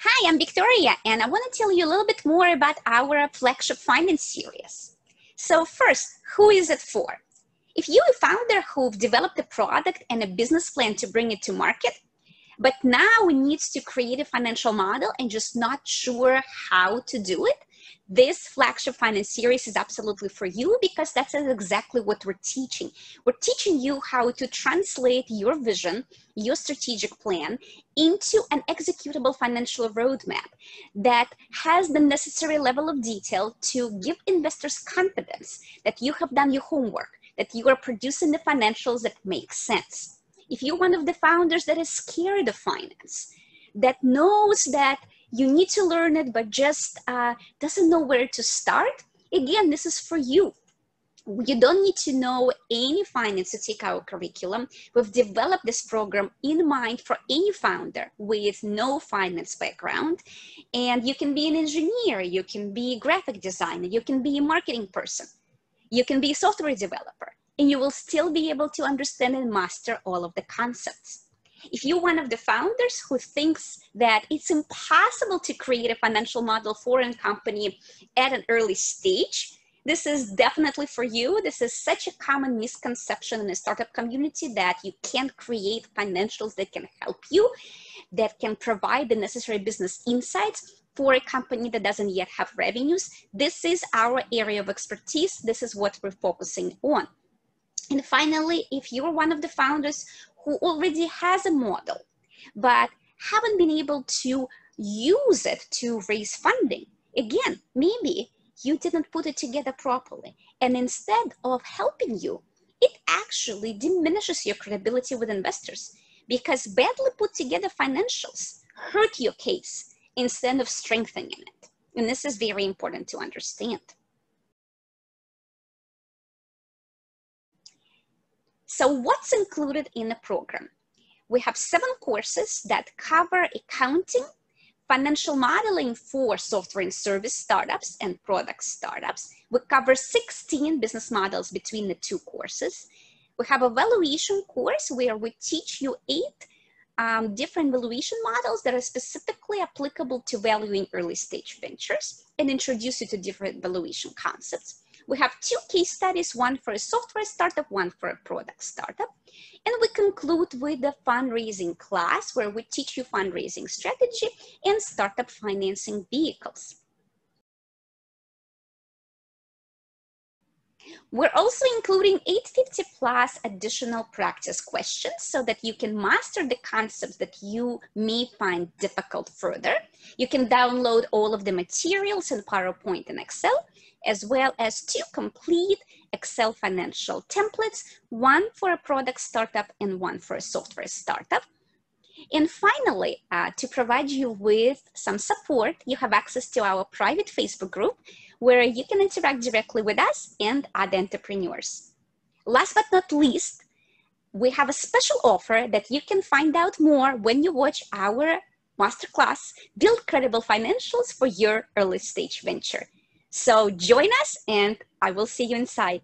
Hi, I'm Victoria, and I want to tell you a little bit more about our Flagship Finance Series. So first, who is it for? If you're a founder who've developed a product and a business plan to bring it to market, but now we need to create a financial model and just not sure how to do it, this Flagship Finance Series is absolutely for you because that's exactly what we're teaching. We're teaching you how to translate your vision, your strategic plan, into an executable financial roadmap that has the necessary level of detail to give investors confidence that you have done your homework, that you are producing the financials that make sense. If you're one of the founders that is scared of finance, that knows that you need to learn it, but just doesn't know where to start, again, this is for you. You don't need to know any finance to take our curriculum. We've developed this program in mind for any founder with no finance background. And you can be an engineer, you can be a graphic designer, you can be a marketing person, you can be a software developer, and you will still be able to understand and master all of the concepts. If you're one of the founders who thinks that it's impossible to create a financial model for a company at an early stage, this is definitely for you. This is such a common misconception in the startup community that you can't create financials that can help you, that can provide the necessary business insights for a company that doesn't yet have revenues. This is our area of expertise. This is what we're focusing on. And finally, if you're one of the founders who already has a model, but haven't been able to use it to raise funding, again, maybe you didn't put it together properly. And instead of helping you, it actually diminishes your credibility with investors because badly put together financials hurt your case instead of strengthening it. And this is very important to understand. So what's included in the program? We have 7 courses that cover accounting, financial modeling for software and service startups and product startups. We cover 16 business models between the 2 courses. We have a valuation course where we teach you 8 different valuation models that are specifically applicable to valuing early stage ventures and introduce you to different valuation concepts. We have 2 case studies, one for a software startup, one for a product startup. And we conclude with the fundraising class where we teach you fundraising strategy and startup financing vehicles. We're also including 850 plus additional practice questions so that you can master the concepts that you may find difficult further. You can download all of the materials in PowerPoint and Excel, as well as 2 complete Excel financial templates, one for a product startup and one for a software startup. And finally, to provide you with some support, you have access to our private Facebook group where you can interact directly with us and other entrepreneurs. Last but not least, we have a special offer that you can find out more when you watch our masterclass, Build Credible Financials for Your Early Stage Venture. So join us and I will see you inside.